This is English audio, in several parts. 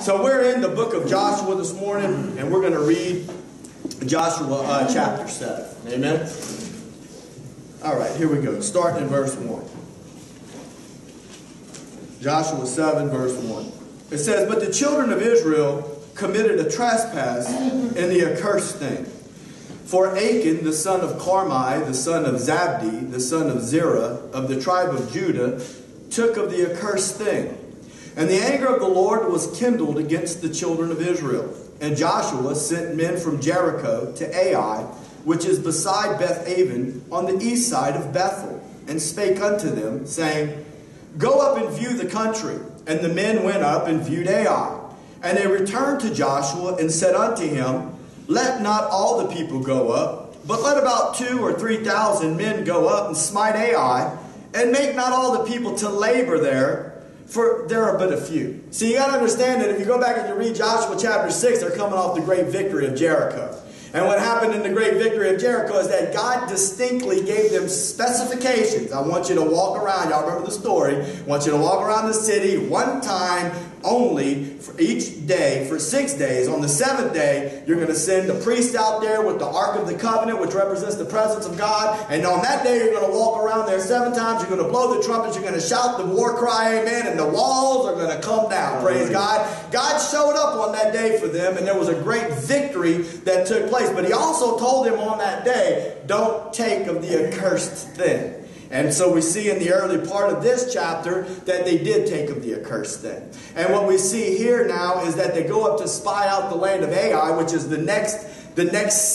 So we're in the book of Joshua this morning, and we're going to read Joshua chapter 7. Amen? All right, here we go. Starting in verse 1. Joshua 7, verse 1. It says, "But the children of Israel committed a trespass in the accursed thing. For Achan, the son of Carmi, the son of Zabdi, the son of Zerah, of the tribe of Judah, took of the accursed thing. And the anger of the Lord was kindled against the children of Israel. And Joshua sent men from Jericho to Ai, which is beside Beth Aven, on the east side of Bethel, and spake unto them, saying, Go up and view the country. And the men went up and viewed Ai. And they returned to Joshua and said unto him, Let not all the people go up, but let about 2,000 or 3,000 men go up and smite Ai, and make not all the people to labor there, for there are but a few." So you got to understand that if you go back and you read Joshua chapter 6, they're coming off the great victory of Jericho. And what happened in the great victory of Jericho is that God distinctly gave them specifications. I want you to walk around. Y'all remember the story. I want you to walk around the city one time only for each day for 6 days. On the seventh day, you're going to send the priest out there with the Ark of the Covenant, which represents the presence of God. And on that day, you're going to walk around there 7 times. You're going to blow the trumpets. You're going to shout the war cry, amen, and the walls are going to come down. Praise God. God showed up on that day for them, and there was a great victory that took place. But he also told them on that day, don't take of the accursed thing. And so we see in the early part of this chapter that they did take of the accursed thing. And what we see here now is that they go up to spy out the land of Ai, which is the next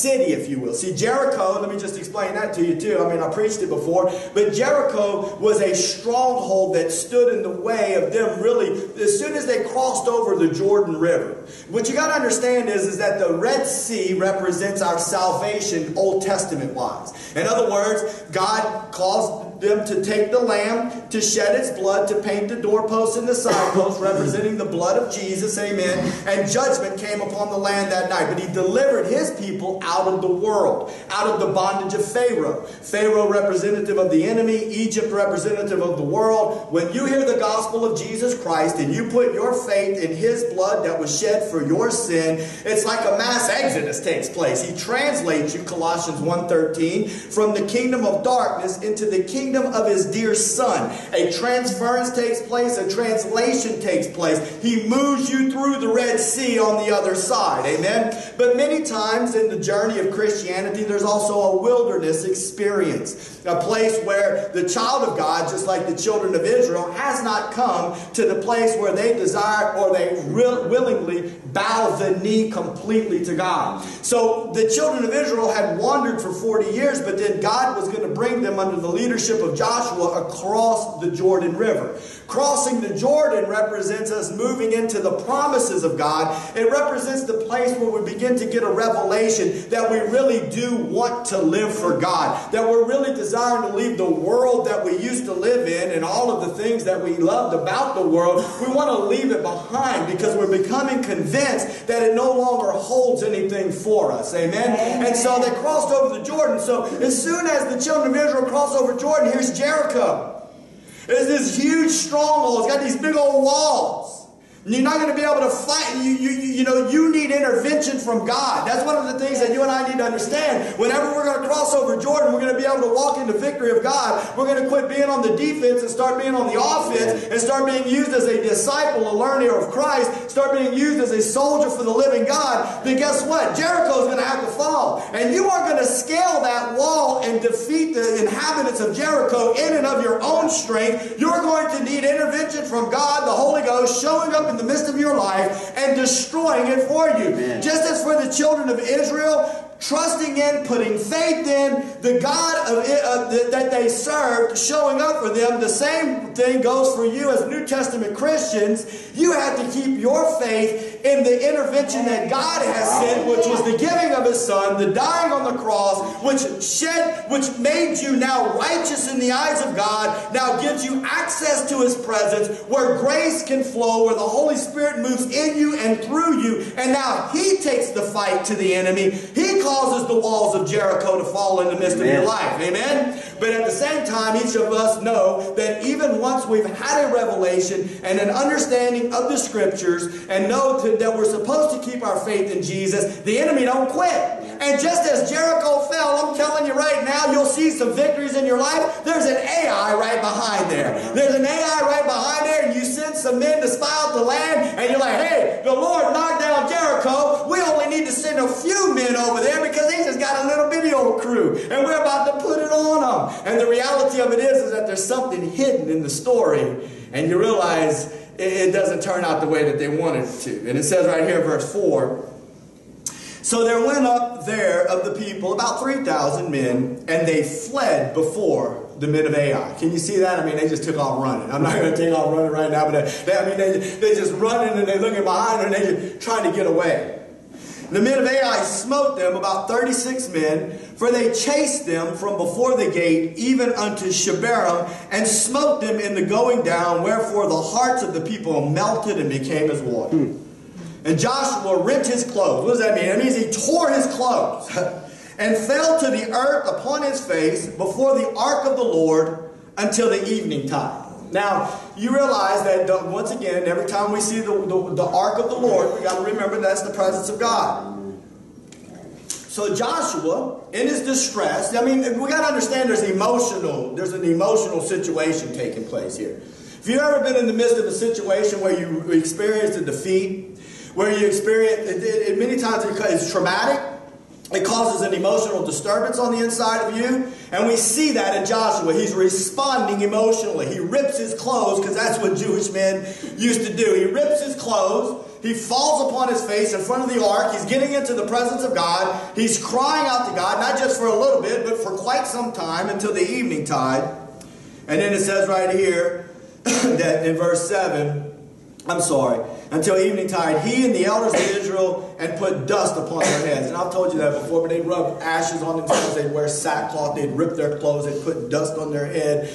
city, if you will. See, Jericho, let me just explain that to you too. I mean, I preached it before. But Jericho was a stronghold that stood in the way of them really as soon as they crossed over the Jordan River. What you got to understand is that the Red Sea represents our salvation Old Testament-wise. In other words, God caused them to take the lamb, to shed its blood, to paint the doorposts and the signposts representing the blood of Jesus, amen, and judgment came upon the land that night. But he delivered his people out of the world, out of the bondage of Pharaoh. Pharaoh, representative of the enemy, Egypt, representative of the world. When you hear the gospel of Jesus Christ and you put your faith in his blood that was shed for your sin, it's like a mass exodus takes place. He translates you, Colossians 1:13, from the kingdom of darkness into the kingdom of his dear son. A transference takes place, a translation takes place. He moves you through the Red Sea on the other side. Amen? But many times in the journey of Christianity, there's also a wilderness experience, a place where the child of God, just like the children of Israel, has not come to the place where they desire or they willingly bow the knee completely to God. So the children of Israel had wandered for 40 years, but then God was going to bring them under the leadership of Joshua across the Jordan River. Crossing the Jordan represents us moving into the promises of God. It represents the place where we begin to get a revelation that we really do want to live for God, that we're really desiring to leave the world that we used to live in and all of the things that we loved about the world. We want to leave it behind because we're becoming convinced that it no longer holds anything for us. Amen? Amen. And so they crossed over the Jordan. So as soon as the children of Israel crossed over Jordan, here's Jericho. It's this huge stronghold. It's got these big old walls. You're not going to be able to fight. You need intervention from God. That's one of the things that you and I need to understand. Whenever we're going to cross over Jordan, we're going to be able to walk into victory of God. We're going to quit being on the defense and start being on the offense and start being used as a disciple, a learner of Christ, start being used as a soldier for the living God. Then guess what? Jericho's going to have to fall. And you are going to scale that wall and defeat the inhabitants of Jericho in and of your own strength. You're going to need intervention from God, the Holy Ghost, showing up in the midst of your life and destroying it for you. Amen. Just as for the children of Israel, trusting in, putting faith in the God of it, that they served, showing up for them, the same thing goes for you as New Testament Christians. You have to keep your faith in the intervention that God has sent, which was the giving of his son, the dying on the cross, which made you now righteous in the eyes of God, now gives you access to his presence, where grace can flow, where the Holy Spirit moves in you and through you, and now he takes the fight to the enemy. He causes the walls of Jericho to fall in the midst of your life. Amen? But at the same time, each of us know that even once we've had a revelation and an understanding of the Scriptures and know that we're supposed to keep our faith in Jesus, the enemy don't quit. And just as Jericho fell, I'm telling you right now, you'll see some victories in your life. There's an Ai right behind there. There's an Ai right behind there, and you send some men to spy out the land, and you're like, hey, the Lord knocked down Jericho. We only need to send a few men over there because they just got a little bitty old crew, and we're about to put it on them. And the reality of it is that there's something hidden in the story, and you realize it doesn't turn out the way that they wanted it to. And it says right here, verse 4, so there went up there of the people about 3,000 men, and they fled before the men of Ai. Can you see that? I mean, they just took off running. I'm not going to take off running right now, but they just running, and they're looking behind, and they're just trying to get away. The men of Ai smote them, about 36 men, for they chased them from before the gate, even unto Shebarim, and smote them in the going down, wherefore the hearts of the people melted and became as water. And Joshua rent his clothes. What does that mean? It means he tore his clothes and fell to the earth upon his face before the ark of the Lord until the evening time. Now, you realize that, once again, every time we see the ark of the Lord, we got to remember that's the presence of God. So Joshua, in his distress, I mean, we got to understand there's an emotional situation taking place here. If you've ever been in the midst of a situation where you experienced a defeat, where you experience, many times it's traumatic, it causes an emotional disturbance on the inside of you. And we see that in Joshua. He's responding emotionally. He rips his clothes, because that's what Jewish men used to do. He rips his clothes. He falls upon his face in front of the ark. He's getting into the presence of God. He's crying out to God, not just for a little bit, but for quite some time until the evening tide. And then it says right here that in verse 7, until evening tide, he and the elders of Israel, and put dust upon their heads. And I've told you that before, but they rubbed ashes on themselves, they'd wear sackcloth, they'd rip their clothes, they'd put dust on their head.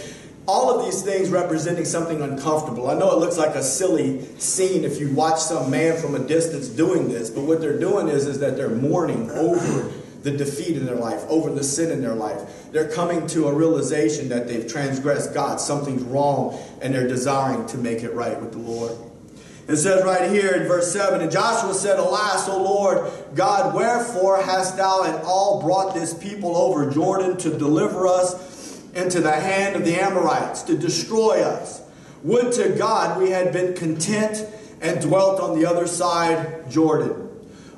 All of these things representing something uncomfortable. I know it looks like a silly scene if you watch some man from a distance doing this, but what they're doing is that they're mourning over the defeat in their life, over the sin in their life. They're coming to a realization that they've transgressed God, something's wrong, and they're desiring to make it right with the Lord. It says right here in verse 7, and Joshua said, alas, O Lord God, wherefore hast thou at all brought this people over Jordan to deliver us into the hand of the Amorites, to destroy us? Would to God we had been content and dwelt on the other side Jordan.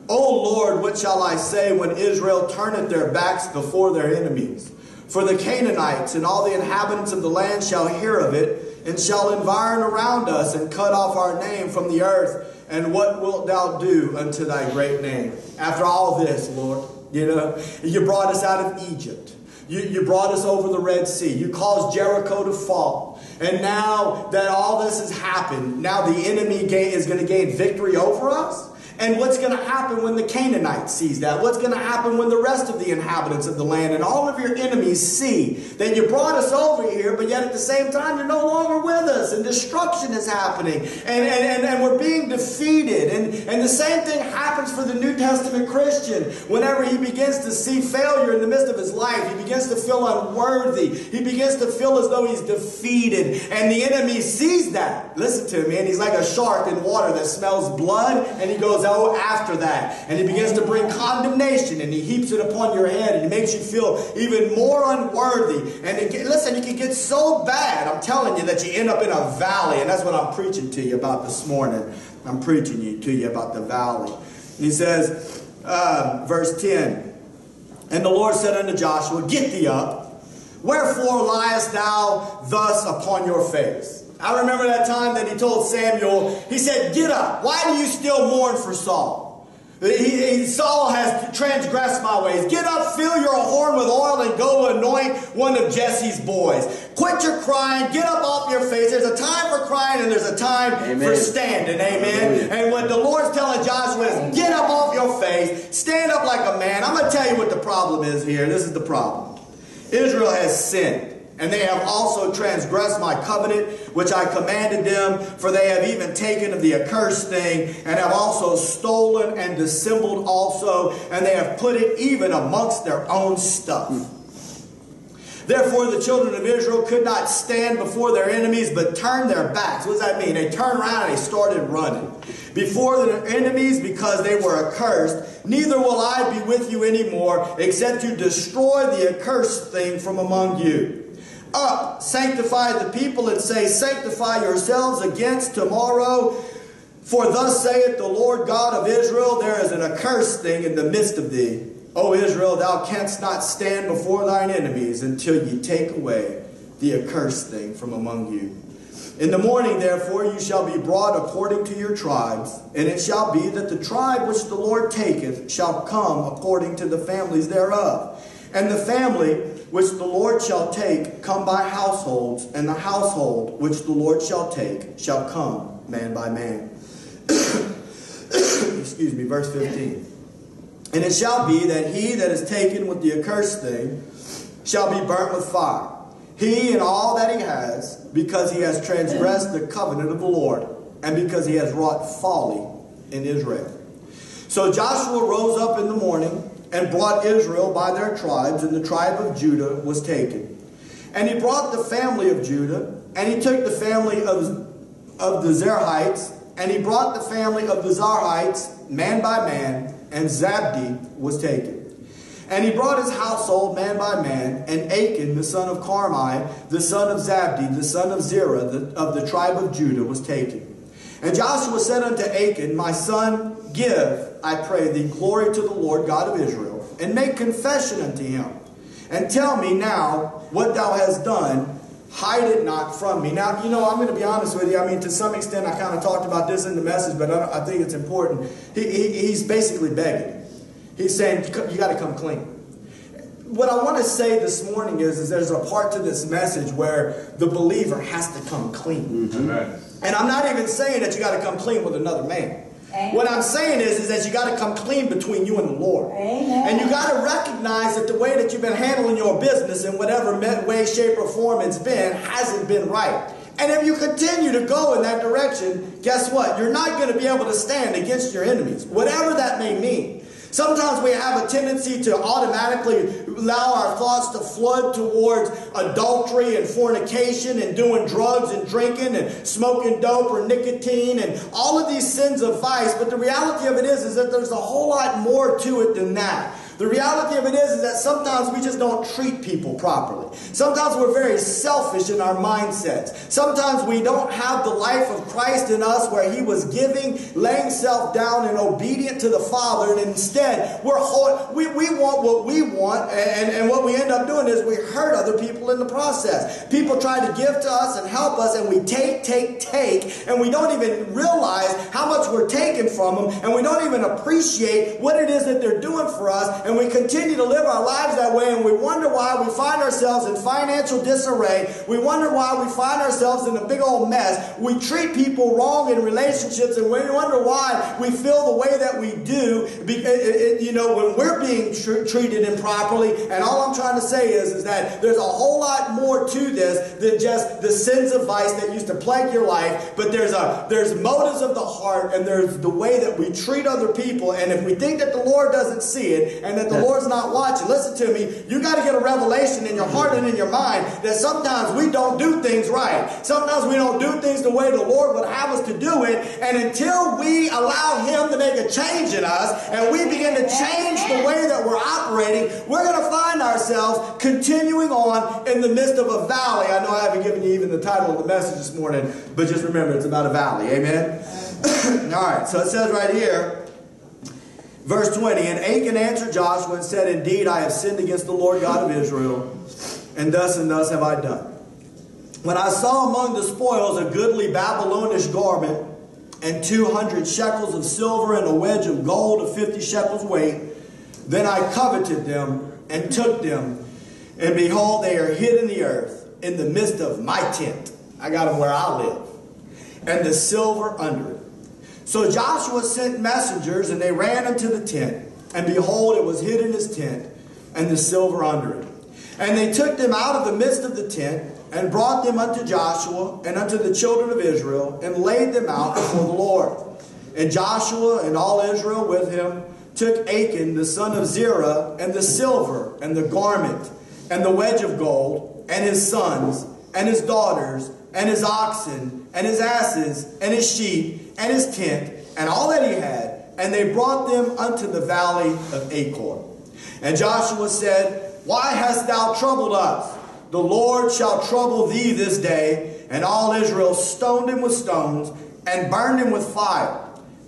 O Lord, what shall I say when Israel turneth their backs before their enemies? For the Canaanites and all the inhabitants of the land shall hear of it, and shall environ around us, and cut off our name from the earth. And what wilt thou do unto thy great name? After all this, Lord, you know, you brought us out of Egypt. You brought us over the Red Sea. You caused Jericho to fall. And now that all this has happened, now the enemy is going to gain victory over us? And what's going to happen when the Canaanite sees that? What's going to happen when the rest of the inhabitants of the land and all of your enemies see that you brought us over here, but yet at the same time you're no longer with us, and destruction is happening, and we're being defeated. And the same thing happens for the New Testament Christian. Whenever he begins to see failure in the midst of his life, he begins to feel unworthy. He begins to feel as though he's defeated. And the enemy sees that. Listen to him, man. He's like a shark in water that smells blood, and he goes out after that, and he begins to bring condemnation, and he heaps it upon your head, and he makes you feel even more unworthy. And listen, it can get so bad, I'm telling you, that you end up in a valley. And that's what I'm preaching to you about this morning. I'm preaching to you about the valley. And he says, verse 10, and the Lord said unto Joshua, get thee up, wherefore liest thou thus upon your face? I remember that time that he told Samuel, he said, get up. Why do you still mourn for Saul? Saul has transgressed my ways. Get up, fill your horn with oil, and go anoint one of Jesse's boys. Quit your crying. Get up off your face. There's a time for crying, and there's a time for standing. Amen. And what the Lord's telling Joshua is, get up off your face. Stand up like a man. I'm going to tell you what the problem is here. This is the problem. Israel has sinned. And they have also transgressed my covenant, which I commanded them, for they have even taken of the accursed thing, and have also stolen and dissembled also, and they have put it even amongst their own stuff. Therefore the children of Israel could not stand before their enemies, but turned their backs. What does that mean? They turned around and they started running before their enemies because they were accursed. Neither will I be with you anymore, except you destroy the accursed thing from among you. Up, sanctify the people, and say, sanctify yourselves against tomorrow. For thus saith the Lord God of Israel, there is an accursed thing in the midst of thee. O Israel, thou canst not stand before thine enemies until ye take away the accursed thing from among you. In the morning, therefore, you shall be brought according to your tribes, and it shall be that the tribe which the Lord taketh shall come according to the families thereof. And the family which the Lord shall take come by households, and the household which the Lord shall take shall come man by man. Excuse me, verse 15. And it shall be that he that is taken with the accursed thing shall be burnt with fire, he and all that he has, because he has transgressed the covenant of the Lord, and because he has wrought folly in Israel. So Joshua rose up in the morning and brought Israel by their tribes, and the tribe of Judah was taken. And he brought the family of Judah, and he took the family of the Zerahites, and he brought the family of the Zerahites man by man, and Zabdi was taken. And he brought his household man by man, and Achan the son of Carmi, the son of Zabdi, the son of Zerah, of the tribe of Judah, was taken. And Joshua said unto Achan, my son, give, I pray thee, glory to the Lord God of Israel, and make confession unto him, and tell me now what thou hast done, hide it not from me. Now, you know, I'm going to be honest with you. I mean, to some extent, I kind of talked about this in the message, but I think it's important. He's basically begging. He's saying, you got to come clean. What I want to say this morning is there's a part to this message where the believer has to come clean. Mm-hmm. And I'm not even saying that you got to come clean with another man. Amen. What I'm saying is that you got to come clean between you and the Lord. Amen. And you got to recognize that the way that you've been handling your business in whatever way, shape, or form it's been hasn't been right. And if you continue to go in that direction, guess what? You're not going to be able to stand against your enemies, whatever that may mean. Sometimes we have a tendency to automatically allow our thoughts to flood towards adultery and fornication and doing drugs and drinking and smoking dope or nicotine and all of these sins of vice. But the reality of it is that there's a whole lot more to it than that. The reality of it is that sometimes we just don't treat people properly. Sometimes we're very selfish in our mindsets. Sometimes we don't have the life of Christ in us where he was giving, laying self down and obedient to the Father. And instead, we want what we want, and what we end up doing is we hurt other people in the process. People try to give to us and help us, and we take, and we don't even realize how much we're taking from them, and we don't even appreciate what it is that they're doing for us. And we continue to live our lives that way, and we wonder why we find ourselves in financial disarray. We wonder why we find ourselves in a big old mess. We treat people wrong in relationships, and we wonder why we feel the way that we do, you know, when we're being treated improperly. And all I'm trying to say is that there's a whole lot more to this than just the sins of vice that used to plague your life. But there's motives of the heart, and there's the way that we treat other people. And if we think that the Lord doesn't see it, and that the Lord's not watching, listen to me, you got to get a revelation in your heart and in your mind that sometimes we don't do things right. Sometimes we don't do things the way the Lord would have us to do it. And until we allow him to make a change in us, and we begin to change the way that we're operating, we're going to find ourselves continuing on in the midst of a valley. I know I haven't given you even the title of the message this morning, but just remember, it's about a valley. Amen? All right, so it says right here, Verse 20, and Achan answered Joshua and said, indeed, I have sinned against the Lord God of Israel, and thus have I done. When I saw among the spoils a goodly Babylonish garment, and 200 shekels of silver, and a wedge of gold of 50 shekels weight, then I coveted them and took them, and behold, they are hid in the earth, in the midst of my tent. I got them where I live, and the silver under it. So Joshua sent messengers, and they ran into the tent, and behold, it was hid in his tent, and the silver under it. And they took them out of the midst of the tent, and brought them unto Joshua and unto the children of Israel, and laid them out before the Lord. And Joshua and all Israel with him took Achan the son of Zerah, and the silver, and the garment, and the wedge of gold, and his sons, and his daughters, and his oxen, and his asses, and his sheep, and his tent, and all that he had, and they brought them unto the valley of Achor. And Joshua said, Why hast thou troubled us? The Lord shall trouble thee this day. And all Israel stoned him with stones, and burned him with fire.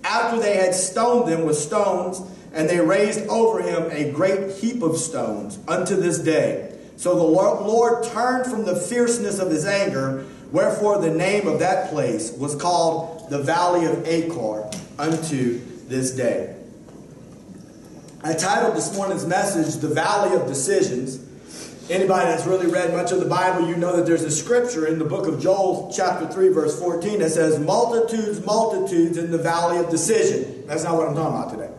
After they had stoned them with stones, and they raised over him a great heap of stones unto this day. So the Lord turned from the fierceness of his anger, wherefore the name of that place was called the Valley of Achor unto this day. I titled this morning's message, The Valley of Decisions. Anybody that's really read much of the Bible, you know that there's a scripture in the book of Joel, chapter 3, verse 14, that says, Multitudes, multitudes in the valley of decision. That's not what I'm talking about today.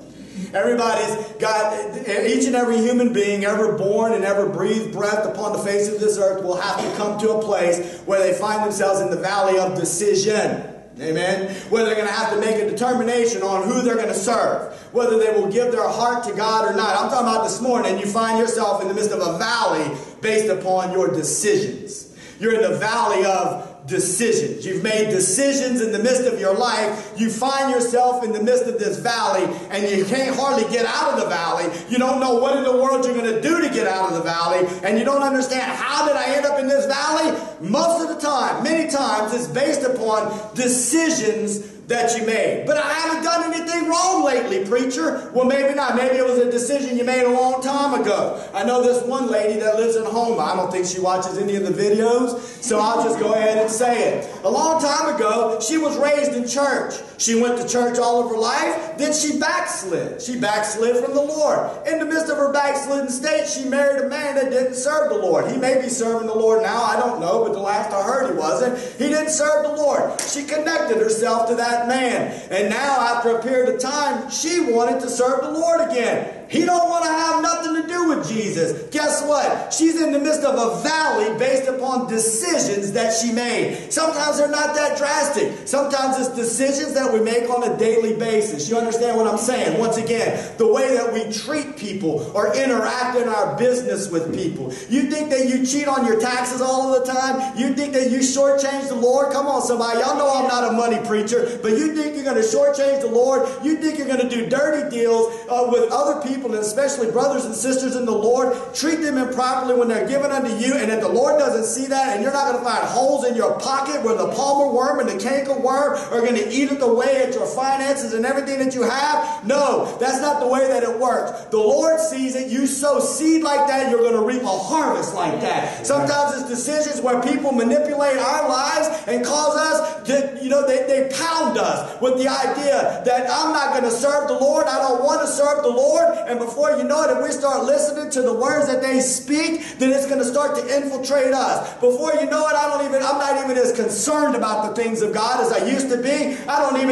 Everybody's got, each and every human being ever born and ever breathed breath upon the face of this earth will have to come to a place where they find themselves in the valley of decision. Amen. Where they're going to have to make a determination on who they're going to serve, whether they will give their heart to God or not. I'm talking about this morning, you find yourself in the midst of a valley based upon your decisions. You're in the valley of decisions. You've made decisions in the midst of your life. You find yourself in the midst of this valley, and you can't hardly get out of the valley. You don't know what in the world you're going to do to get out of the valley, and you don't understand, how did I end up in this valley? Most of the time, many times, it's based upon decisions that you made. But I haven't done anything wrong lately, preacher. Well, maybe not. Maybe it was a decision you made a long time ago. I know this one lady that lives in Houma. I don't think she watches any of the videos, so I'll just go ahead and say it. A long time ago, she was raised in church. She went to church all of her life. Then she backslid. She backslid from the Lord. In the midst of her backslidden state, she married a man that didn't serve the Lord. He may be serving the Lord now. I don't know, but the last I heard he wasn't. He didn't serve the Lord. She connected herself to that man. And now, after a period of time, she wanted to serve the Lord again. He don't want to have nothing to do with Jesus. Guess what? She's in the midst of a valley based upon decisions that she made. Sometimes they're not that drastic. Sometimes it's decisions that we make on a daily basis. You understand what I'm saying? Once again, the way that we treat people or interact in our business with people. You think that you cheat on your taxes all of the time? You think that you shortchange the Lord? Come on, somebody. Y'all know I'm not a money preacher, but you think you're going to shortchange the Lord? You think you're going to do dirty deals with other people? And especially brothers and sisters in the Lord, treat them improperly when they're given unto you. And if the Lord doesn't see that, and you're not going to find holes in your pocket where the palmer worm and the canker worm are going to eat it away at your finances and everything that you have, no, that's not the way that it works. The Lord sees it. You sow seed like that, you're going to reap a harvest like that. Sometimes it's decisions where people manipulate our lives and cause us to, you know, they pound us with the idea that I'm not going to serve the Lord. I don't want to serve the Lord. And before you know it, if we start listening to the words that they speak, then it's going to start to infiltrate us. Before you know it, I'm not even as concerned about the things of God as I used to be.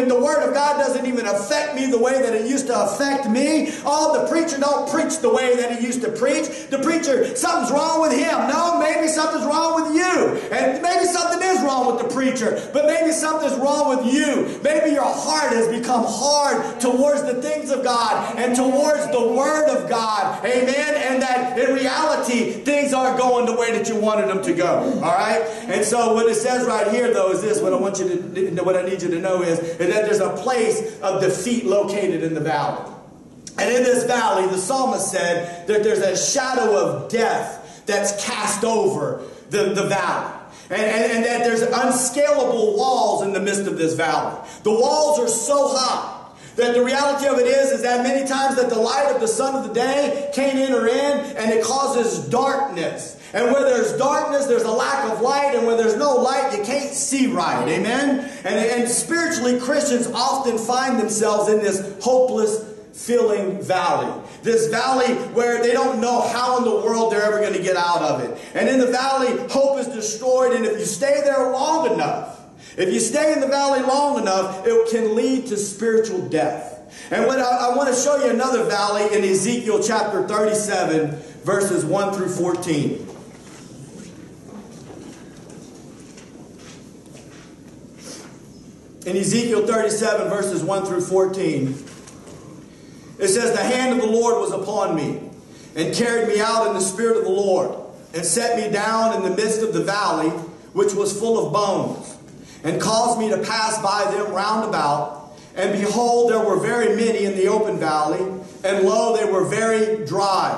The Word of God doesn't even affect me the way that it used to affect me. Oh, the preacher don't preach the way that he used to preach. The preacher, something's wrong with him. No, maybe something's wrong with you. And maybe something is wrong with the preacher, but maybe something's wrong with you. Maybe your heart has become hard towards the things of God and towards the Word of God. Amen. And that in reality, things aren't going the way that you wanted them to go. All right. And so what it says right here, though, is this. What I need you to know is that there's a place of defeat located in the valley. And in this valley, the psalmist said that there's a shadow of death that's cast over the valley. And that there's unscalable walls in the midst of this valley. The walls are so high that the reality of it is that many times that the light of the sun of the day can't enter in, and it causes darkness. And where there's darkness, there's a lack of light. And where there's no light, you can't see right. Amen? And spiritually, Christians often find themselves in this hopeless, filling valley. This valley where they don't know how in the world they're ever going to get out of it. And in the valley, hope is destroyed. And if you stay there long enough, if you stay in the valley long enough, it can lead to spiritual death. And what I want to show you another valley in Ezekiel chapter 37, verses 1 through 14. In Ezekiel 37, verses 1 through 14, it says, "The hand of the Lord was upon me, and carried me out in the spirit of the Lord, and set me down in the midst of the valley, which was full of bones, and caused me to pass by them round about. And behold, there were very many in the open valley, and lo, they were very dry.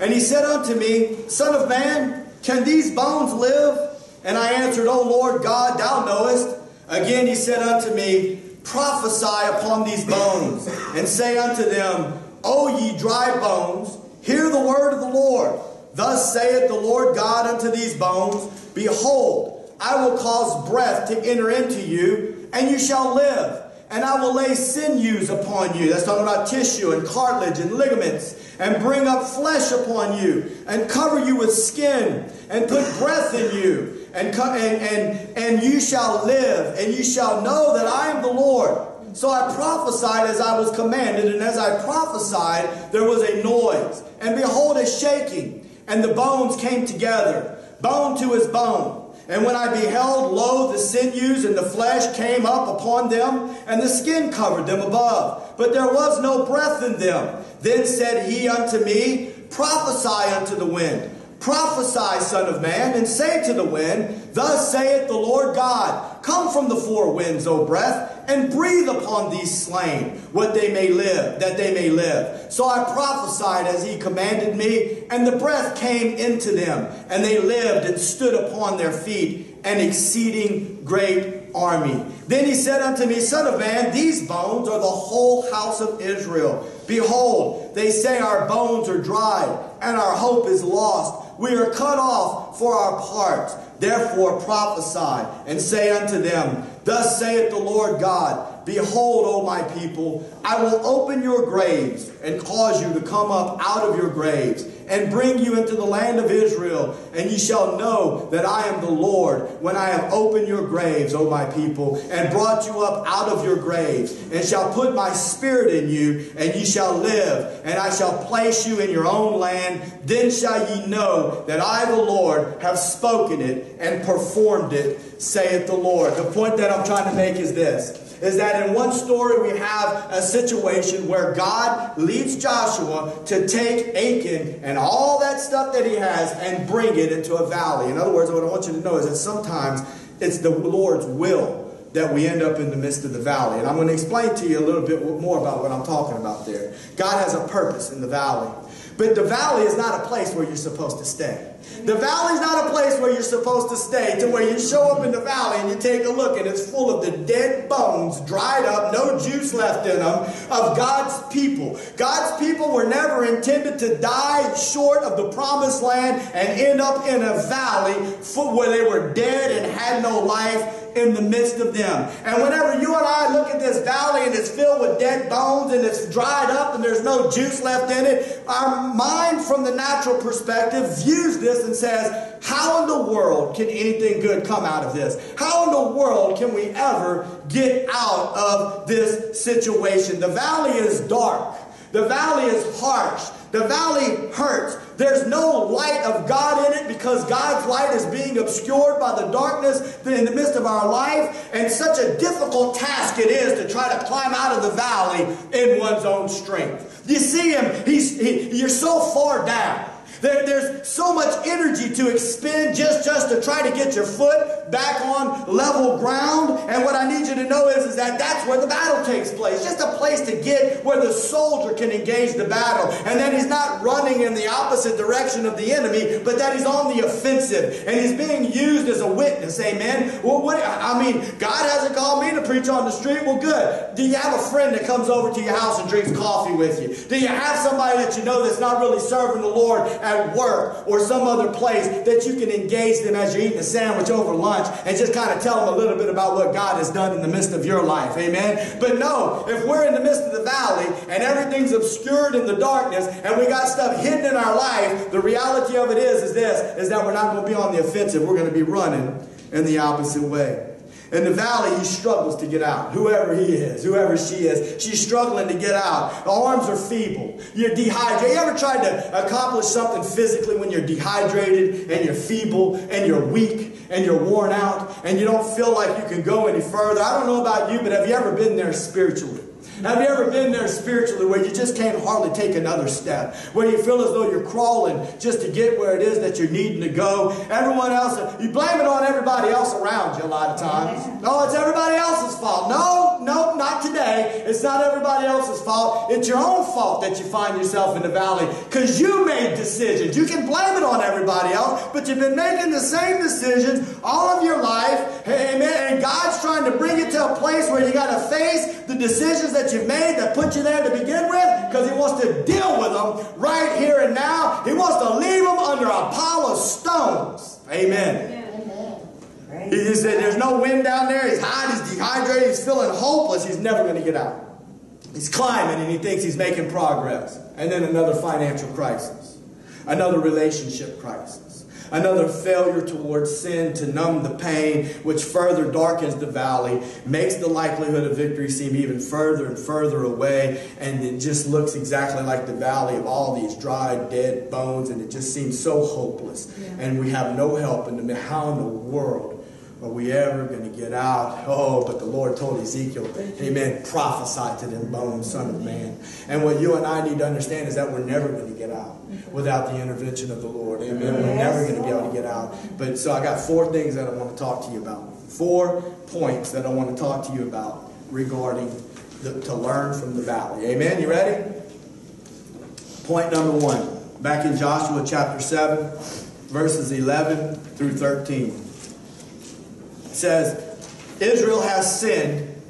And he said unto me, Son of man, can these bones live? And I answered, O Lord God, thou knowest. Again he said unto me, Prophesy upon these bones, and say unto them, O ye dry bones, hear the word of the Lord. Thus saith the Lord God unto these bones, Behold, I will cause breath to enter into you, and you shall live. And I will lay sinews upon you." That's talking about tissue and cartilage and ligaments. "And bring up flesh upon you, and cover you with skin, and put breath in you. And you shall live, and you shall know that I am the Lord." So I prophesied as I was commanded, and as I prophesied, there was a noise, and behold, a shaking, and the bones came together, bone to his bone. And when I beheld, lo, the sinews and the flesh came up upon them, and the skin covered them above, but there was no breath in them. Then said he unto me, Prophesy unto the wind. Prophesy, son of man, and say to the wind, Thus saith the Lord God, Come from the four winds, O breath, and breathe upon these slain, what they may live, that they may live. So I prophesied as he commanded me, and the breath came into them, and they lived and stood upon their feet, an exceeding great army. Then he said unto me, Son of man, these bones are the whole house of Israel. Behold, they say our bones are dried, and our hope is lost. We are cut off for our parts. Therefore prophesy, and say unto them, Thus saith the Lord God, Behold, O my people, I will open your graves, and cause you to come up out of your graves, and bring you into the land of Israel, and ye shall know that I am the Lord, when I have opened your graves, O my people, and brought you up out of your graves, and shall put my spirit in you, and ye shall live, and I shall place you in your own land. Then shall ye know that I, the Lord, have spoken it and performed it, saith the Lord." The point that I'm trying to make is this, is that in one story we have a situation where God leads Joshua to take Achan and all that stuff that he has and bring it into a valley. In other words, what I want you to know is that sometimes it's the Lord's will that we end up in the midst of the valley. And I'm going to explain to you a little bit more about what I'm talking about there. God has a purpose in the valley. But the valley is not a place where you're supposed to stay. The valley is not a place where you're supposed to stay, to where you show up in the valley and you take a look and it's full of the dead bones, dried up, no juice left in them, of God's people. God's people were never intended to die short of the promised land and end up in a valley where they were dead and had no life in the midst of them. And whenever you and I look at this valley and it's filled with dead bones and it's dried up and there's no juice left in it, our mind from the natural perspective views this and says, how in the world can anything good come out of this? How in the world can we ever get out of this situation? The valley is dark. The valley is harsh. The valley hurts. There's no light of God in it because God's light is being obscured by the darkness in the midst of our life. And such a difficult task it is to try to climb out of the valley in one's own strength. You see him, you're so far down. There's so much energy to expend just to try to get your foot back on level ground. And what I need you to know is that that's where the battle takes place. Just a place to get where the soldier can engage the battle. And that he's not running in the opposite direction of the enemy, but that he's on the offensive. And he's being used as a witness. Amen. Well, God hasn't called me to preach on the street. Well, good. Do you have a friend that comes over to your house and drinks coffee with you? Do you have somebody that you know that's not really serving the Lord at work or some other place that you can engage them as you're eating a sandwich over lunch and just kind of tell them a little bit about what God has done in the midst of your life? Amen. But no, if we're in the midst of the valley and everything's obscured in the darkness and we got stuff hidden in our life, the reality of it is that we're not going to be on the offensive. We're going to be running in the opposite way. In the valley, he struggles to get out. Whoever he is, whoever she is, she's struggling to get out. The arms are feeble. You're dehydrated. You ever tried to accomplish something physically when you're dehydrated and you're feeble and you're weak and you're worn out and you don't feel like you can go any further? I don't know about you, but have you ever been there spiritually? Have you ever been there spiritually where you just can't hardly take another step? Where you feel as though you're crawling just to get where it is that you're needing to go? Everyone else, you blame it on everybody else around you a lot of times. No, it's everybody else's fault. No, not today. It's not everybody else's fault. It's your own fault that you find yourself in the valley because you made decisions. You can blame it on everybody else, but you've been making the same decisions all of your life. Amen. And God's trying to bring you to a place where you got to face the decisions that you've made that put you there to begin with, because he wants to deal with them right here and now. He wants to leave them under a pile of stones. Amen. Amen. He said there's no wind down there. He's hot, he's dehydrated, he's feeling hopeless. He's never going to get out. He's climbing and he thinks he's making progress. And then another financial crisis, another relationship crisis, another failure towards sin to numb the pain, which further darkens the valley, makes the likelihood of victory seem even further and further away, and it just looks exactly like the valley of all these dry, dead bones, and it just seems so hopeless. Yeah. And we have no help, and how in the world are we ever going to get out? Oh, but the Lord told Ezekiel, amen, prophesy to them bones, son of man. And what you and I need to understand is that we're never going to get out without the intervention of the Lord. Amen. Yes. We're never going to be able to get out. But so I got four things that I want to talk to you about. 4 points that I want to talk to you about regarding to learn from the valley. Amen. You ready? Point number one. Back in Joshua chapter 7, verses 11 through 13. Says, Israel has sinned,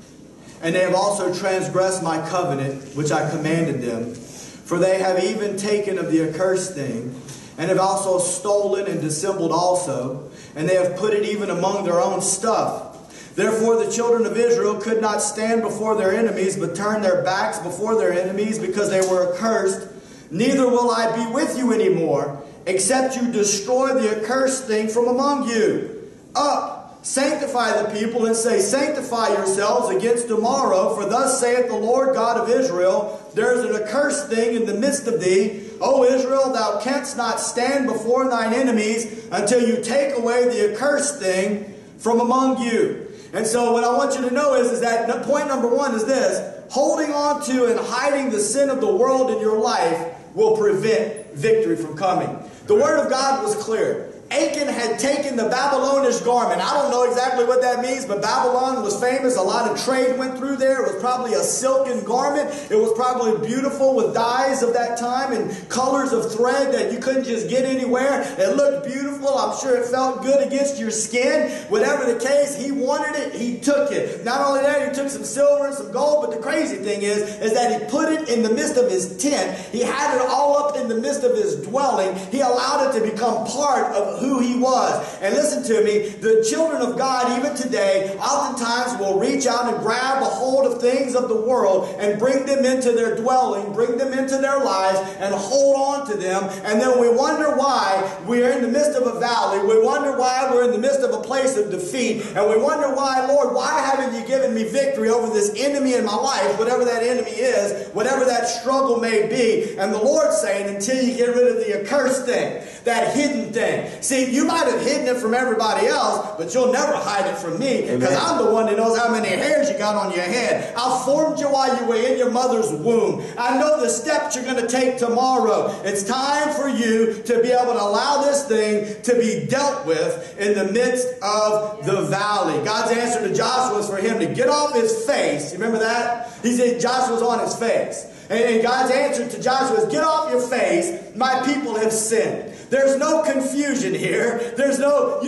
and they have also transgressed my covenant, which I commanded them. For they have even taken of the accursed thing, and have also stolen and dissembled also, and they have put it even among their own stuff. Therefore the children of Israel could not stand before their enemies, but turned their backs before their enemies, because they were accursed. Neither will I be with you anymore, except you destroy the accursed thing from among you. Up! Sanctify the people, and say, sanctify yourselves against tomorrow, for thus saith the Lord God of Israel, there is an accursed thing in the midst of thee. O Israel, thou canst not stand before thine enemies until you take away the accursed thing from among you. And so what I want you to know is that point number one is this: holding on to and hiding the sin of the world in your life will prevent victory from coming. The Word of God was clear. Achan had taken the Babylonish garment. I don't know exactly what that means, but Babylon was famous. A lot of trade went through there. It was probably a silken garment. It was probably beautiful with dyes of that time and colors of thread that you couldn't just get anywhere. It looked beautiful. I'm sure it felt good against your skin. Whatever the case, he wanted it. He took it. Not only that, he took some silver and some gold, but the crazy thing is that he put it in the midst of his tent. He had it all up in the midst of his dwelling. He allowed it to become part of who he was. And listen to me, the children of God even today oftentimes will reach out and grab a hold of things of the world and bring them into their dwelling, bring them into their lives and hold on to them. And then we wonder why we're in the midst of a valley. We wonder why we're in the midst of a place of defeat. And we wonder why, Lord, why haven't you given me victory over this enemy in my life, whatever that enemy is, whatever that struggle may be. And the Lord's saying, until you get rid of the accursed thing, that hidden thing. See, you might have hidden it from everybody else, but you'll never hide it from me, because I'm the one that knows how many hairs you got on your head. I formed you while you were in your mother's womb. I know the steps you're going to take tomorrow. It's time for you to be able to allow this thing to be dealt with in the midst of the valley. God's answer to Joshua is for him to get off his face. You remember that? He said Joshua's on his face. And God's answer to Joshua is, get off your face. My people have sinned. There's no confusion here. You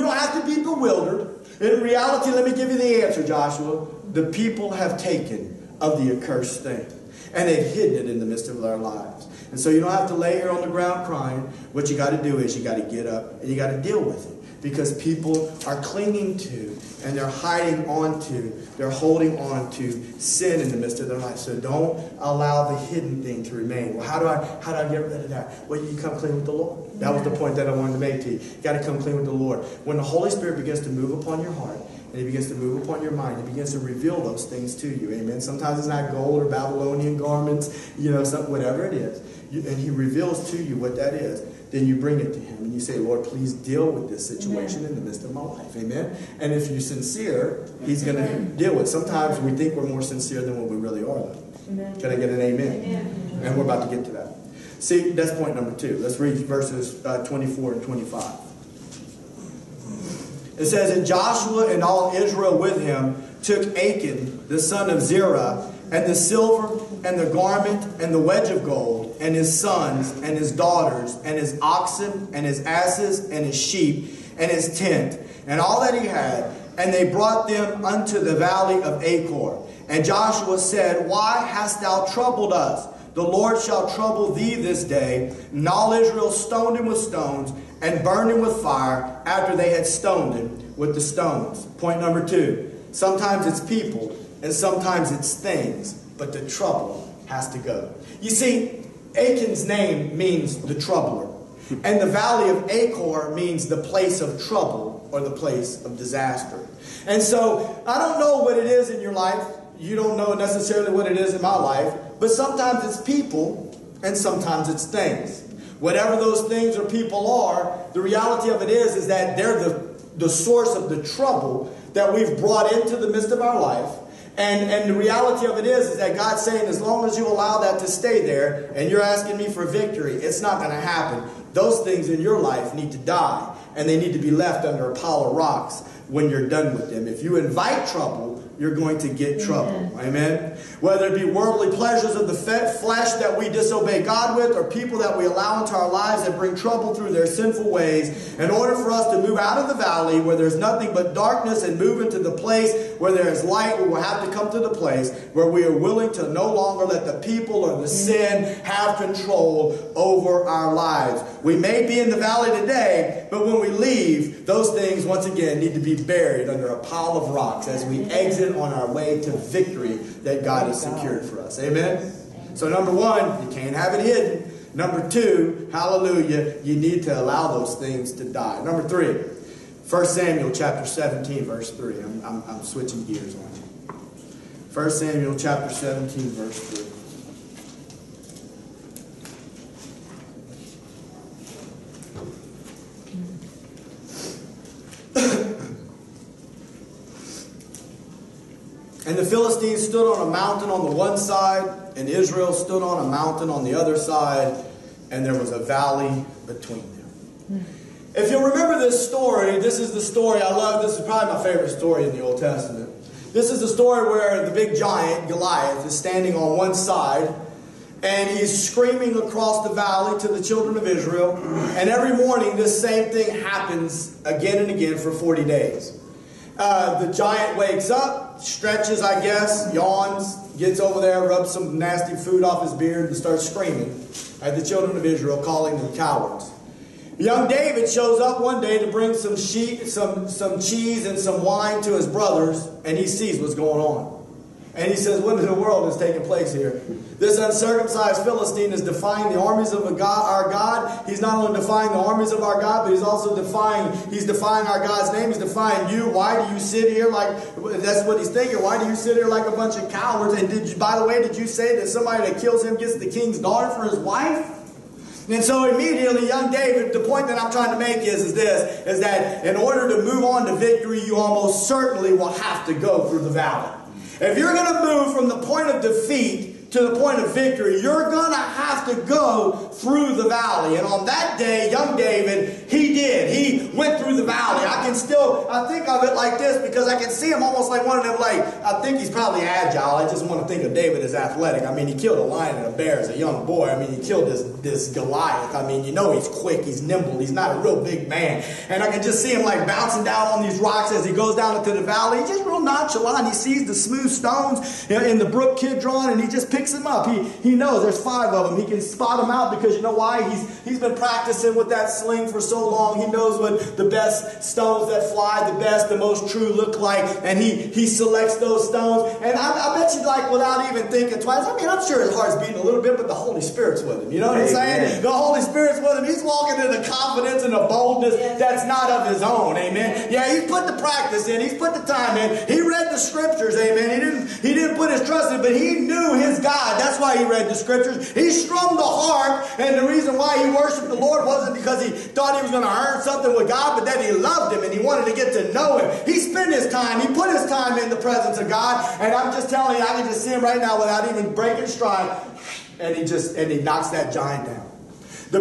don't have to be bewildered. In reality, let me give you the answer, Joshua. The people have taken of the accursed thing, and they've hidden it in the midst of their lives. And so you don't have to lay here on the ground crying. What you got to do is you got to get up and you got to deal with it, because people are clinging to and they're hiding onto, they're holding on to sin in the midst of their life. So don't allow the hidden thing to remain. Well, how do I get rid of that? Well, you come clean with the Lord. That was the point that I wanted to make to you. You got to come clean with the Lord. When the Holy Spirit begins to move upon your heart, And he begins to move upon your mind. He begins to reveal those things to you. Amen. Sometimes it's not gold or Babylonian garments, you know, something, whatever it is. And he reveals to you what that is. Then you bring it to him and you say, Lord, please deal with this situation in the midst of my life. Amen. And if you're sincere, he's going to deal with it. Sometimes we think we're more sincere than what we really are, though. Amen. Can I get an amen? Amen? And we're about to get to that. See, that's point number two. Let's read verses 24 and 25. It says, and Joshua and all Israel with him took Achan, the son of Zerah, and the silver, and the garment, and the wedge of gold, and his sons, and his daughters, and his oxen, and his asses, and his sheep, and his tent, and all that he had. And they brought them unto the valley of Achor. And Joshua said, why hast thou troubled us? The Lord shall trouble thee this day. And all Israel stoned him with stones, and burned him with fire, after they had stoned him with the stones. Point number two. Sometimes it's people, and sometimes it's things, but the trouble has to go. You see, Achan's name means the troubler. And the valley of Achor means the place of trouble, or the place of disaster. And so, I don't know what it is in your life. You don't know necessarily what it is in my life. But sometimes it's people, and sometimes it's things. Whatever those things or people are, the reality of it is that they're the source of the trouble that we've brought into the midst of our life. And the reality of it is that God's saying, as long as you allow that to stay there, and you're asking me for victory, it's not going to happen. Those things in your life need to die, and they need to be left under a pile of rocks when you're done with them. If you invite trouble, you're going to get trouble. Amen. Whether it be worldly pleasures of the flesh that we disobey God with, or people that we allow into our lives that bring trouble through their sinful ways, in order for us to move out of the valley where there's nothing but darkness and move into the place where there is light, we will have to come to the place where we are willing to no longer let the people or the sin have control over our lives. We may be in the valley today, but when we leave, those things once again need to be buried under a pile of rocks as we exit on our way to victory that God has secured for us. Amen? So number one, you can't have it hidden. Number two, hallelujah, you need to allow those things to die. Number three, 1 Samuel chapter 17, verse 3. I'm switching gears on you. 1 Samuel chapter 17, verse 3. And the Philistines stood on a mountain on the one side, and Israel stood on a mountain on the other side, and there was a valley between them. If you'll remember this story, this is the story I love. This is probably my favorite story in the Old Testament. This is the story where the big giant, Goliath, is standing on one side, and he's screaming across the valley to the children of Israel. And every morning, this same thing happens again and again for 40 days. The giant wakes up, stretches, I guess, yawns, gets over there, rubs some nasty food off his beard, and starts screaming at the children of Israel, calling them cowards. Young David shows up one day to bring some cheese and some wine to his brothers, and he sees what's going on. And he says, what in the world is taking place here? This uncircumcised Philistine is defying the armies of our God. He's not only defying the armies of our God, but he's also defying our God's name. He's defying you. Why do you sit here like, that's what he's thinking. Why do you sit here like a bunch of cowards? And by the way, did you say that somebody that kills him gets the king's daughter for his wife? And so immediately, young David, the point that I'm trying to make is that in order to move on to victory, you almost certainly will have to go through the valley. If you're going to move from the point of defeat to the point of victory, you're going to have to go through the valley. And on that day, young David, he did. He went through the valley. I think of it like this because I can see him almost like one of them, like, I think he's probably agile. I just want to think of David as athletic. I mean, he killed a lion and a bear as a young boy. I mean, he killed this Goliath. I mean, you know he's quick. He's nimble. He's not a real big man. And I can just see him like bouncing down on these rocks as he goes down into the valley. He's just real nonchalant. He sees the smooth stones in the brook Kidron, and he just picks picks him up. He knows there's five of them. He can spot them out because you know why? He's been practicing with that sling for so long. He knows what the best stones that fly, the best, the most true look like. And he selects those stones. And I bet you, like, without even thinking twice, I mean, I'm sure his heart's beating a little bit, but the Holy Spirit's with him. You know what I'm saying? The Holy Spirit's with him. He's walking in a confidence and a boldness that's not of his own. Amen. Yeah, he's put the practice in. He's put the time in. He read the scriptures. Amen. He didn't put his trust in, but he knew his God. That's why he read the scriptures. He strummed the harp, and the reason why he worshiped the Lord wasn't because he thought he was going to earn something with God, but that he loved him and he wanted to get to know him. He spent his time. He put his time in the presence of God, and I'm just telling you, I can just see him right now without even breaking stride, and he knocks that giant down.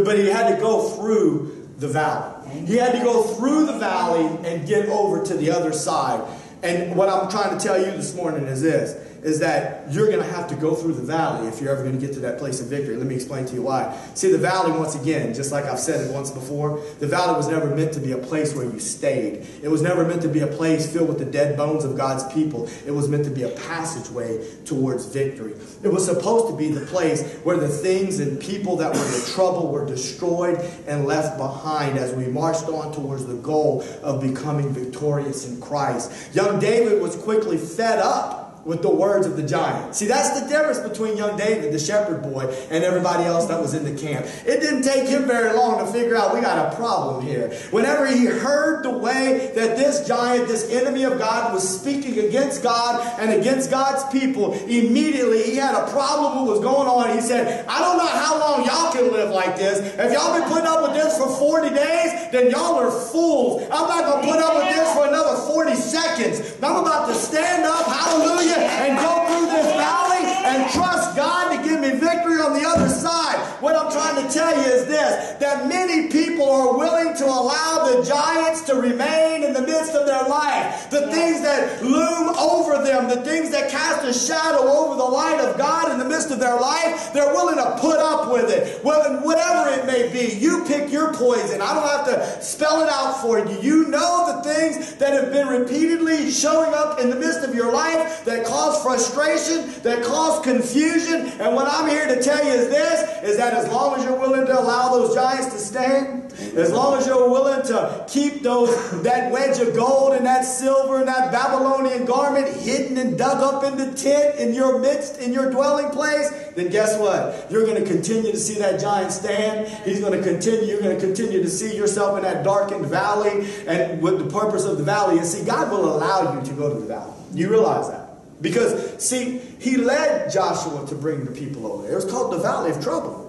But he had to go through the valley. He had to go through the valley and get over to the other side. And what I'm trying to tell you this morning is this, is that you're going to have to go through the valley if you're ever going to get to that place of victory. Let me explain to you why. See, the valley, once again, just like I've said it once before, the valley was never meant to be a place where you stayed. It was never meant to be a place filled with the dead bones of God's people. It was meant to be a passageway towards victory. It was supposed to be the place where the things and people that were in trouble were destroyed and left behind as we marched on towards the goal of becoming victorious in Christ. Young David was quickly fed up with the words of the giant. See, that's the difference between young David, the shepherd boy, and everybody else that was in the camp. It didn't take him very long to figure out we got a problem here. Whenever he heard the way that this giant, this enemy of God, was speaking against God and against God's people, immediately he had a problem with what was going on. He said, I don't know how long y'all can live like this. If y'all been putting up with this for 40 days, then y'all are fools. I'm not going to put up with this for another 40 seconds. I'm about to stand up, hallelujah, and go through this valley and trust God to give me victory on the other side. What I'm trying to tell you is this, that many people are willing to allow the giants to remain in the midst of their life. The things that loom over them, the things that cast a shadow over the light of God in the midst of their life, they're willing to put up with it. Well, whatever it may be, you pick your poison. I don't have to spell it out for you. You know the things that have been repeatedly showing up in the midst of your life that cause frustration, that cause confusion. And what I'm here to tell you is this, is that as long as you're willing to allow those giants to stand, as long as you're willing to keep that wedge of gold and that silver and that Babylonian garment hidden and dug up in the tent in your midst, in your dwelling place, then guess what? You're going to continue to see that giant stand. He's going to continue. You're going to continue to see yourself in that darkened valley. And what the purpose of the valley is, see, God will allow you to go to the valley. You realize that? Because, see, he led Joshua to bring the people over there. It was called the Valley of Trouble.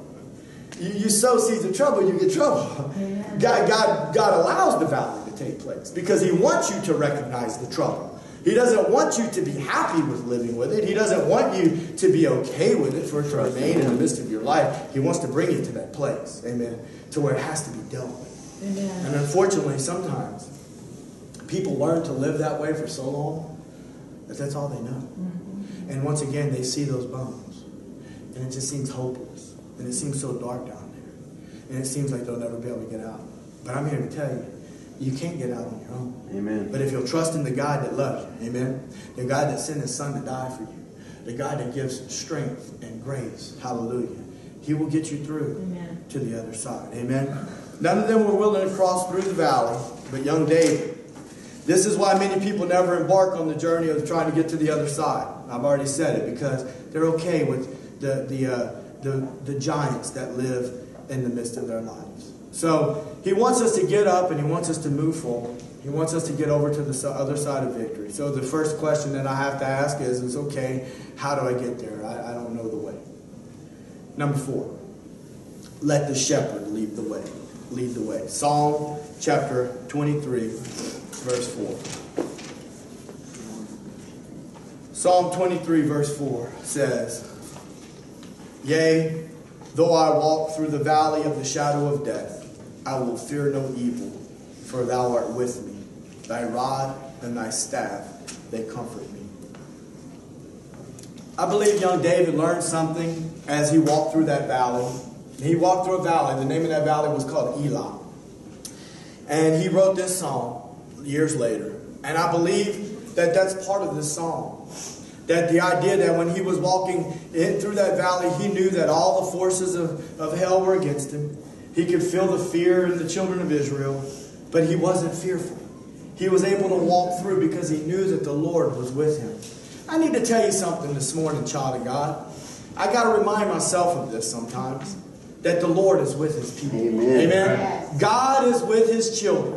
You sow seeds of trouble, you get trouble. God allows the valley to take place because he wants you to recognize the trouble. He doesn't want you to be happy with living with it. He doesn't want you to be okay with it, for it to remain in the midst of your life. He wants to bring you to that place, amen, to where it has to be dealt with. Amen. And unfortunately, sometimes people learn to live that way for so long, that's all they know. Mm-hmm. And once again, they see those bones. And it just seems hopeless. And it seems so dark down there. And it seems like they'll never be able to get out. But I'm here to tell you, you can't get out on your own. Amen. But if you'll trust in the God that loves you, amen, the God that sent his son to die for you, the God that gives strength and grace, hallelujah, he will get you through to the other side. Amen. None of them were willing to cross through the valley, but young David. This is why many people never embark on the journey of trying to get to the other side. I've already said it, because they're okay with the giants that live in the midst of their lives. So he wants us to get up and he wants us to move forward. He wants us to get over to the other side of victory. So the first question that I have to ask is okay, how do I get there? I don't know the way. Number 4, let the shepherd lead the way. Lead the way. Psalm chapter 23. Verse 4. Psalm 23 verse 4 says, Yea, though I walk through the valley of the shadow of death, I will fear no evil, for thou art with me. Thy rod and thy staff, they comfort me. I believe young David learned something as he walked through that valley. He walked through a valley. The name of that valley was called Elah. And he wrote this song years later. And I believe that that's part of this song. That the idea that when he was walking in through that valley, he knew that all the forces of hell were against him. He could feel the fear in the children of Israel, but he wasn't fearful. He was able to walk through because he knew that the Lord was with him. I need to tell you something this morning, child of God. I got to remind myself of this sometimes, that the Lord is with his people. Amen. Amen. God is with his children.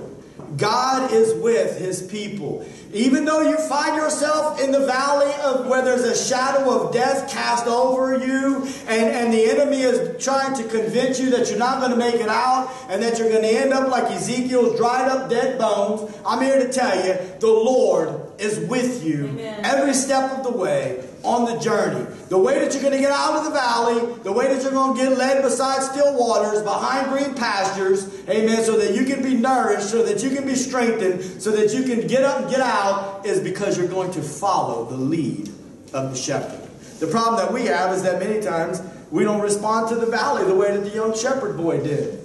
God is with his people. Even though you find yourself in the valley of where there's a shadow of death cast over you, and the enemy is trying to convince you that you're not going to make it out and that you're going to end up like Ezekiel's dried up dead bones, I'm here to tell you the Lord is with you. Amen. Every step of the way on the journey. The way that you're going to get out of the valley, the way that you're going to get led beside still waters, behind green pastures, amen, so that you can be nourished, so that you can be strengthened, so that you can get up and get out, is because you're going to follow the lead of the shepherd. The problem that we have is that many times we don't respond to the valley the way that the young shepherd boy did.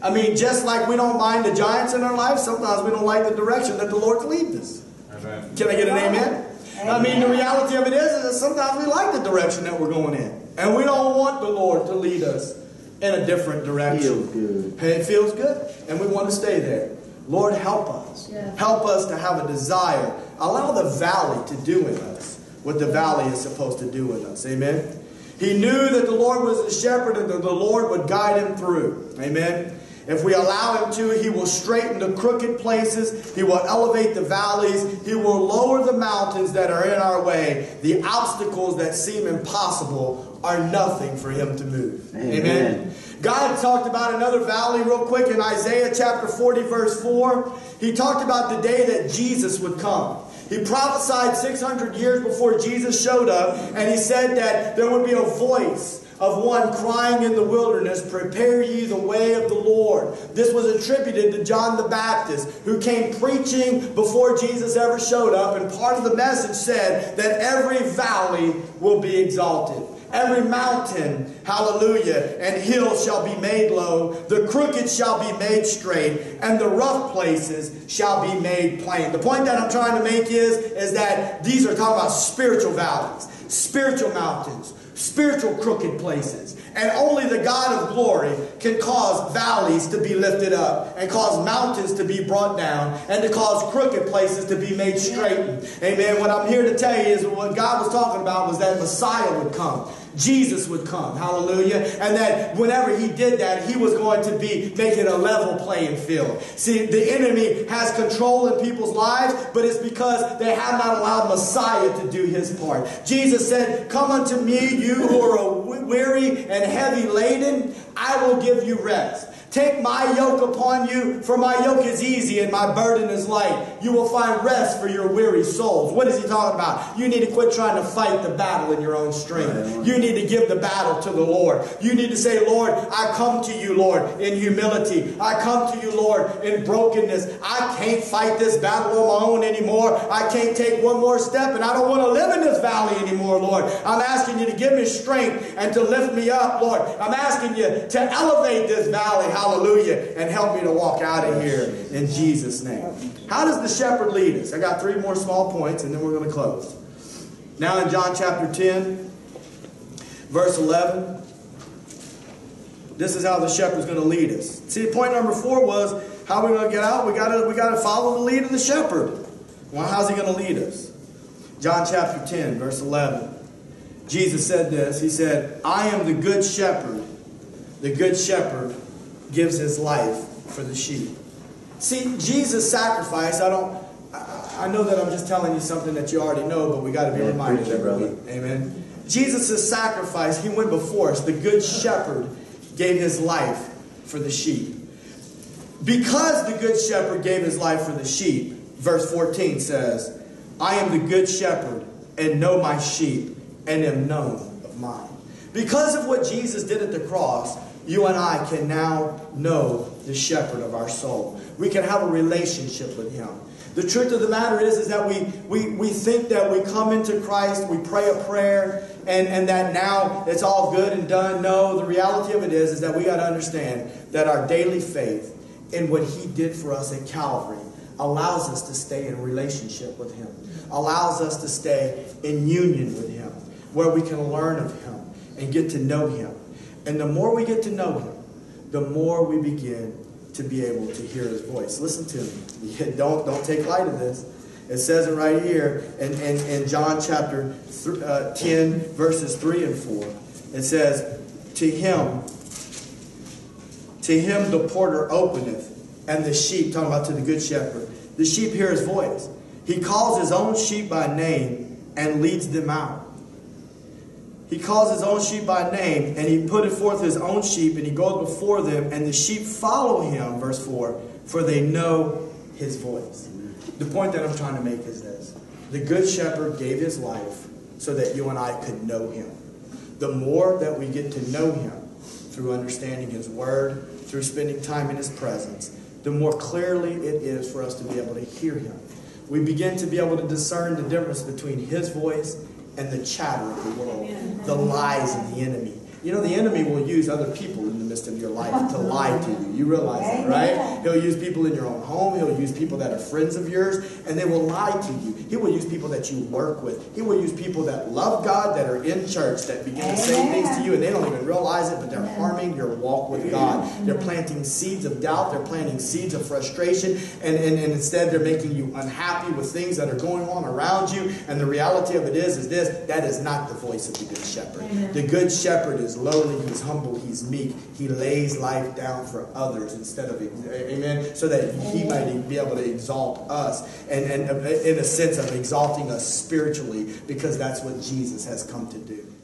I mean, just like we don't mind the giants in our life, sometimes we don't like the direction that the Lord's leading us. Amen. Can I get an amen? I mean, the reality of it is that sometimes we like the direction that we're going in. And we don't want the Lord to lead us in a different direction. Feels good. And it feels good. And we want to stay there. Lord, help us. Yeah. Help us to have a desire. Allow the valley to do in us what the valley is supposed to do in us. Amen? He knew that the Lord was the shepherd and that the Lord would guide him through. Amen? If we allow him to, he will straighten the crooked places. He will elevate the valleys. He will lower the mountains that are in our way. The obstacles that seem impossible are nothing for him to move. Amen. Amen. God talked about another valley real quick in Isaiah chapter 40, verse 4. He talked about the day that Jesus would come. He prophesied 600 years before Jesus showed up, and he said that there would be a voice of one crying in the wilderness, prepare ye the way of the Lord. This was attributed to John the Baptist, who came preaching before Jesus ever showed up, and part of the message said that every valley will be exalted. Every mountain, hallelujah, and hill shall be made low. The crooked shall be made straight, and the rough places shall be made plain. The point that I'm trying to make is that these are talking about spiritual valleys, spiritual mountains, spiritual crooked places. And only the God of glory can cause valleys to be lifted up and cause mountains to be brought down and to cause crooked places to be made straight. Amen. What I'm here to tell you is what God was talking about was that Messiah would come. Jesus would come, hallelujah, and that whenever he did that, he was going to be making a level playing field. See, the enemy has control in people's lives, but it's because they have not allowed Messiah to do his part. Jesus said, come unto me, you who are weary and heavy laden, I will give you rest. Take my yoke upon you, for my yoke is easy and my burden is light. You will find rest for your weary souls. What is he talking about? You need to quit trying to fight the battle in your own strength. You need to give the battle to the Lord. You need to say, Lord, I come to you, Lord, in humility. I come to you, Lord, in brokenness. I can't fight this battle on my own anymore. I can't take one more step, and I don't want to live in this valley anymore, Lord. I'm asking you to give me strength and to lift me up, Lord. I'm asking you to elevate this valley. Hallelujah. And help me to walk out of here in Jesus' name. How does the shepherd lead us? I got three more small points and then we're going to close. Now in John chapter 10, verse 11. This is how the shepherd's going to lead us. See, point number 4 was how we're going to get out. We got to follow the lead of the shepherd. Well, how's he going to lead us? John chapter 10, verse 11. Jesus said this. He said, I am the good shepherd. The good shepherd gives his life for the sheep. See, Jesus' sacrifice, I know that I'm just telling you something that you already know, but we got to be reminded of it. Amen. Jesus' sacrifice, he went before us. The good shepherd gave his life for the sheep. Because the good shepherd gave his life for the sheep, verse 14 says, I am the good shepherd and know my sheep and am known of mine. Because of what Jesus did at the cross, you and I can now know the shepherd of our soul. We can have a relationship with him. The truth of the matter is that we think that we come into Christ, we pray a prayer, and that now it's all good and done. No, the reality of it is that we got to understand that our daily faith in what he did for us at Calvary allows us to stay in relationship with Him, allows us to stay in union with Him, where we can learn of Him and get to know Him. And the more we get to know Him, the more we begin to be able to hear His voice. Listen to me. Don't take light of this. It says it right here in John chapter 10, verses 3 and 4. It says, To him the porter openeth, and the sheep, talking about to the good shepherd, the sheep hear His voice. He calls His own sheep by name and leads them out. He calls His own sheep by name, and He putteth forth His own sheep, and He goeth before them, and the sheep follow Him, verse 4, for they know His voice. The point that I'm trying to make is this. The good shepherd gave His life so that you and I could know Him. The more that we get to know Him through understanding His word, through spending time in His presence, the more clearly it is for us to be able to hear Him. We begin to be able to discern the difference between His voice and the chatter of the world, the lies of the enemy. You know, the enemy will use other people in the midst of your life to lie to you. You realize that, right? He'll use people in your own home. He'll use people that are friends of yours, and they will lie to you. He will use people that you work with. He will use people that love God, that are in church, that begin to say things to you, and they don't even realize it, but they're harming your walk with God. They're planting seeds of doubt. They're planting seeds of frustration, and instead they're making you unhappy with things that are going on around you, and the reality of it is this: that is not the voice of the Good Shepherd. The Good Shepherd is lowly, He's humble, He's meek. He lays life down for others instead of, amen, so that He might be able to exalt us, and in a sense of exalting us spiritually, because that's what Jesus has come to do.